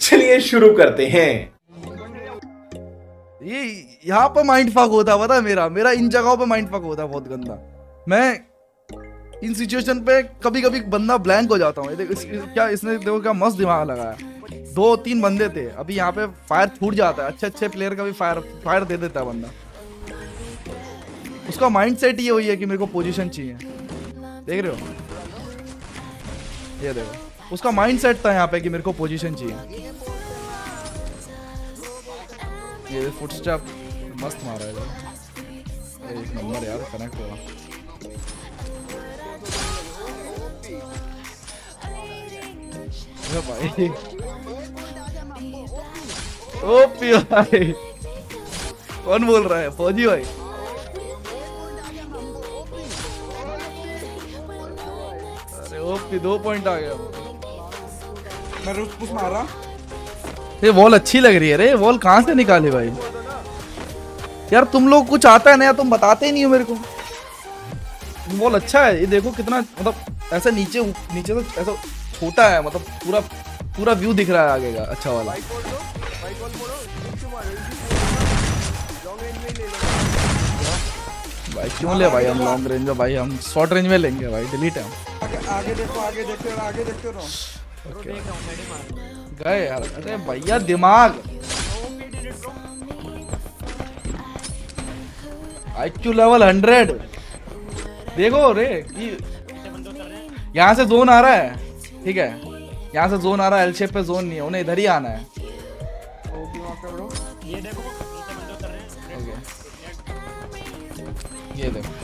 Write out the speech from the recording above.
चलिए शुरू करते हैं। ये यहाँ पर माइंड फक होता पता है, मेरा इन जगहों पर माइंड फक होता है बहुत गंदा। मैं इन सिचुएशन पे कभी कभी बंदा ब्लैंक हो जाता हूँ। क्या इसने देखो क्या मस्त दिमाग लगाया। 2-3 बंदे थे, अभी यहाँ पे फायर फूट जाता है। अच्छे अच्छे प्लेयर का भी फायर दे देता है बंदा। उसका माइंड सेट ये हुई है कि मेरे को पोजीशन चाहिए। देख रहे हो, ये देखो उसका माइंड सेट था यहाँ पे कि मेरे को पोजीशन चाहिए। ये फुटस्टेप मस्त मारा है एक नंबर यार, कनेक्ट हुआ। भाई ओ पियो भाई, कौन बोल रहा है? फौजी भाई अरे ओपी 2 पॉइंट आ गया। मैं रुक पुश मार रहा। ये वॉल अच्छी लग रही है रे, वॉल कहाँ से निकाले भाई? यार तुम लोग कुछ आता है ना यार, तुम बताते ही नहीं हो मेरे को। वॉल अच्छा है ये देखो कितना, मतलब ऐसा नीचे तो ऐसा छोटा है, मतलब पूरा व्यू दिख रहा है आगे का अच्छा वाला। भाई क्यों ले भाई, हम लॉन्ग रेंज में, भाई हम शॉर्ट रेंज में लेंगे भाई। डिलीट है गए यार। अरे भैया दिमाग IQ लेवल 100 देखो रे। यहाँ से जोन आ रहा है, ठीक है यहाँ से जोन आ रहा है। एल शेप पे जोन नहीं है, उन्हें इधर ही आना है। ये देखो, ये देखो